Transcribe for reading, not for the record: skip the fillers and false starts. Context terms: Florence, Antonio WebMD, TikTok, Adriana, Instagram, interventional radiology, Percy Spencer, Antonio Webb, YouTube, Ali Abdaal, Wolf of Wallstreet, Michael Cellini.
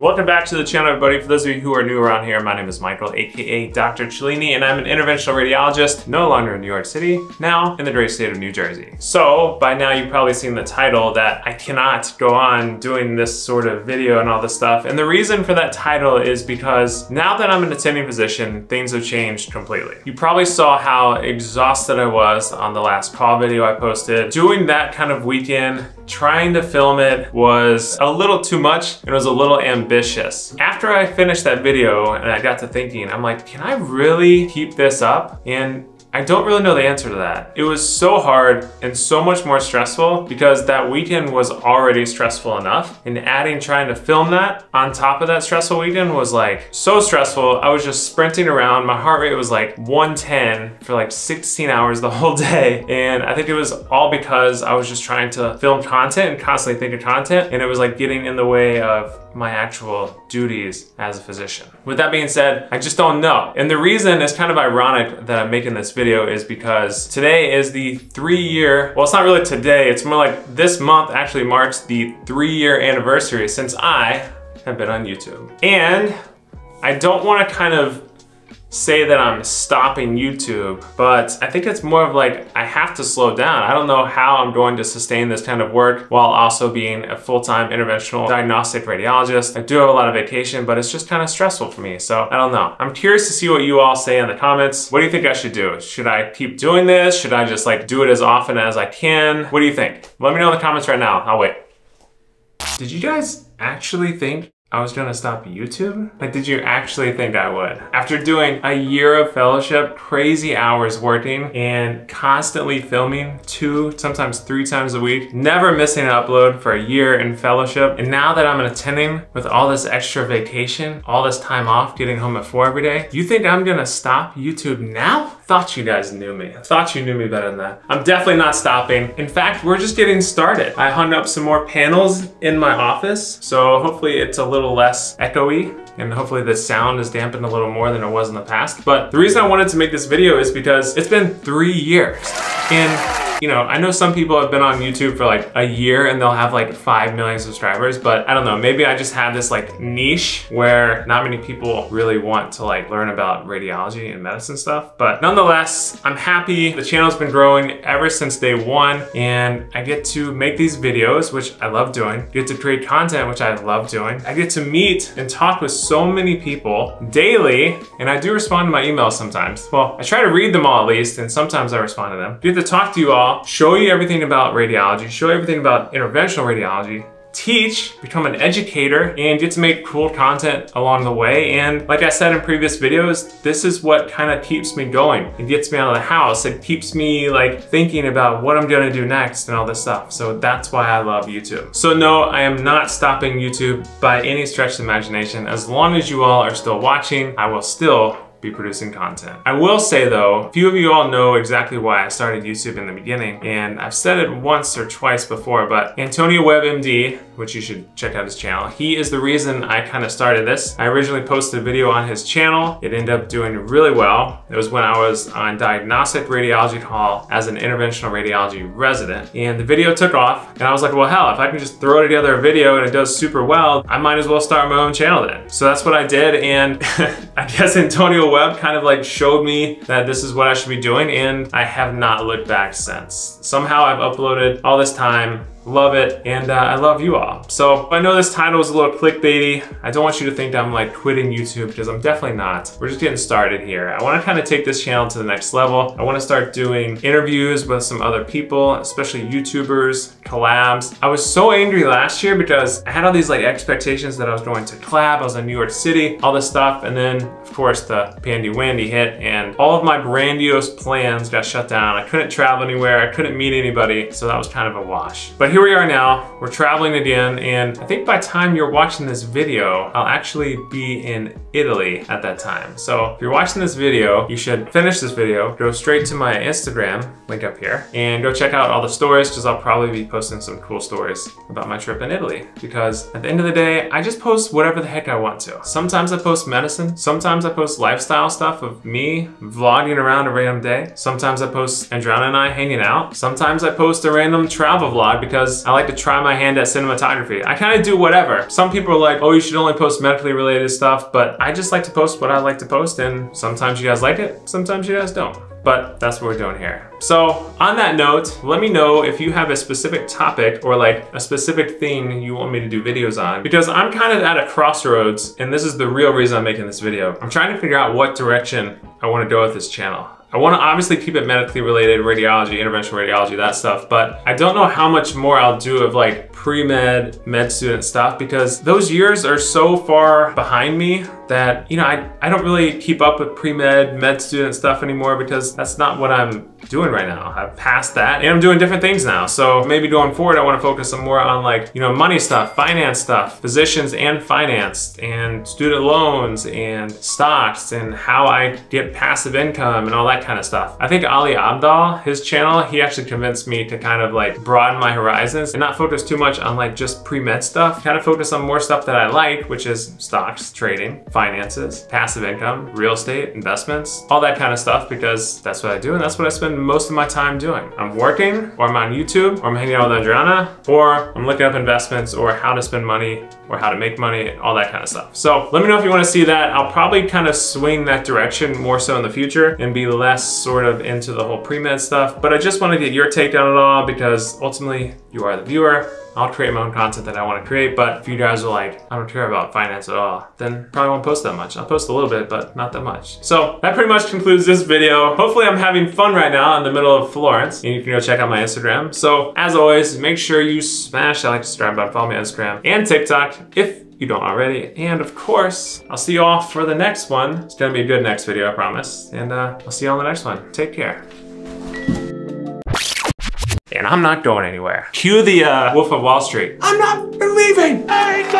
Welcome back to the channel, everybody. For those of you who are new around here, my name is Michael, aka Dr. Cellini, and I'm an interventional radiologist, no longer in New York City, now in the great state of New Jersey. So by now you've probably seen the title that I cannot go on doing this sort of video and all this stuff. And the reason for that title is because now that I'm an attending physician, things have changed completely. You probably saw how exhausted I was on the last call video I posted. Doing that kind of weekend, trying to film it was a little too much. It was a little ambitious. After I finished that video and I got to thinking, I'm like, can I really keep this up? And I don't really know the answer to that. It was so hard and so much more stressful because that weekend was already stressful enough, and adding trying to film that on top of that stressful weekend was like so stressful. I was just sprinting around. My heart rate was like 110 for like 16 hours the whole day. And I think it was all because I was just trying to film content and constantly think of content. And it was like getting in the way of my actual duties as a physician. With that being said, I just don't know. And the reason it's kind of ironic that I'm making this video is because today is the 3-year, well, it's not really today, it's more like this month actually marks the 3-year anniversary since I have been on YouTube. And I don't want to kind of say that I'm stopping YouTube, but I think it's more of like, I have to slow down. I don't know how I'm going to sustain this kind of work while also being a full-time interventional diagnostic radiologist. I do have a lot of vacation, but it's just kind of stressful for me. So I don't know. I'm curious to see what you all say in the comments. What do you think I should do? Should I keep doing this? Should I just like do it as often as I can? What do you think? Let me know in the comments right now. I'll wait. Did you guys actually think I was gonna stop YouTube? Like, did you actually think I would? After doing a year of fellowship, crazy hours working, and constantly filming 2, sometimes 3 times a week, never missing an upload for a year in fellowship, and now that I'm an attending with all this extra vacation, all this time off, getting home at 4 every day, you think I'm gonna stop YouTube now? Thought you guys knew me. I thought you knew me better than that. I'm definitely not stopping. In fact, we're just getting started. I hung up some more panels in my office, so hopefully it's a little less echoey, and hopefully the sound is dampened a little more than it was in the past. But the reason I wanted to make this video is because it's been 3 years. And you know, I know some people have been on YouTube for like a year and they'll have like 5 million subscribers, but I don't know, maybe I just have this like niche where not many people really want to like learn about radiology and medicine stuff. But nonetheless, I'm happy. The channel's been growing ever since day 1, and I get to make these videos, which I love doing. I get to create content, which I love doing. I get to meet and talk with so many people daily, and I do respond to my emails sometimes. Well, I try to read them all at least, and sometimes I respond to them. I get to talk to you all, show you everything about radiology, show you everything about interventional radiology, teach, become an educator, and get to make cool content along the way. And like I said in previous videos, this is what kind of keeps me going. It gets me out of the house. It keeps me like thinking about what I'm gonna do next and all this stuff. So that's why I love YouTube. So no, I am not stopping YouTube by any stretch of the imagination. As long as you all are still watching, I will still be producing content. I will say though, few of you all know exactly why I started YouTube in the beginning, and I've said it once or twice before, but Antonio WebMD, which you should check out his channel, he is the reason I kind of started this. I originally posted a video on his channel. It ended up doing really well. It was when I was on diagnostic radiology call as an interventional radiology resident, and the video took off, and I was like, well hell, if I can just throw together a video and it does super well, I might as well start my own channel then. So that's what I did, and I guess Antonio Webb kind of like showed me that this is what I should be doing, and I have not looked back since. Somehow I've uploaded all this time, love it, and I love you all. So I know this title is a little clickbaity. I don't want you to think that I'm like quitting YouTube, because I'm definitely not. We're just getting started here. I want to kind of take this channel to the next level. I want to start doing interviews with some other people, especially YouTubers, collabs. I was so angry last year because I had all these like expectations that I was going to collab. I was in New York City, all this stuff, and then of course the pandy-wandy hit, and all of my grandiose plans got shut down. I couldn't travel anywhere. I couldn't meet anybody, so that was kind of a wash. But here we are now, we're traveling again, and I think by the time you're watching this video, I'll actually be in Italy at that time. So if you're watching this video, you should finish this video, go straight to my Instagram, link up here, and go check out all the stories, because I'll probably be posting some cool stories about my trip in Italy. Because at the end of the day, I just post whatever the heck I want to. Sometimes I post medicine, sometimes I post lifestyle stuff of me vlogging around a random day, sometimes I post Adriana and I hanging out, sometimes I post a random travel vlog because because I like to try my hand at cinematography. I kind of do whatever. Some people are like, oh, you should only post medically related stuff, but I just like to post what I like to post, and sometimes you guys like it, sometimes you guys don't. But that's what we're doing here. So on that note, let me know if you have a specific topic or like a specific thing you want me to do videos on, because I'm kind of at a crossroads, and this is the real reason I'm making this video. I'm trying to figure out what direction I want to go with this channel. I want to obviously keep it medically related, radiology, interventional radiology, that stuff, but I don't know how much more I'll do of like pre-med, med student stuff, because those years are so far behind me that, you know, I don't really keep up with pre-med, med student stuff anymore, because that's not what I'm doing right now. I've passed that and I'm doing different things now. So maybe going forward, I want to focus some more on like, you know, money stuff, finance stuff, physicians and finance and student loans and stocks and how I get passive income and all that kind of stuff. I think Ali Abdaal, his channel, he actually convinced me to kind of like broaden my horizons and not focus too much on like just pre-med stuff, kind of focus on more stuff that I like, which is stocks, trading, finances, passive income, real estate, investments, all that kind of stuff, because that's what I do and that's what I spend most of my time doing. I'm working, or I'm on YouTube, or I'm hanging out with Adriana, or I'm looking up investments or how to spend money or how to make money, all that kind of stuff. So let me know if you want to see that. I'll probably kind of swing that direction more so in the future and be less sort of into the whole pre-med stuff, but I just want to get your take on it all, because ultimately you are the viewer. I'll create my own content that I want to create, but if you guys are like, I don't care about finance at all, then probably won't post that much. I'll post a little bit, but not that much. So that pretty much concludes this video. Hopefully I'm having fun right now in the middle of Florence, and you can go check out my Instagram. So as always, make sure you smash that like, subscribe button, follow me on Instagram and TikTok if you don't already. And of course, I'll see you all for the next one. It's gonna be a good next video, I promise. And I'll see you all in the next one. Take care. And I'm not going anywhere. Cue the Wolf of Wall Street. I'm not leaving.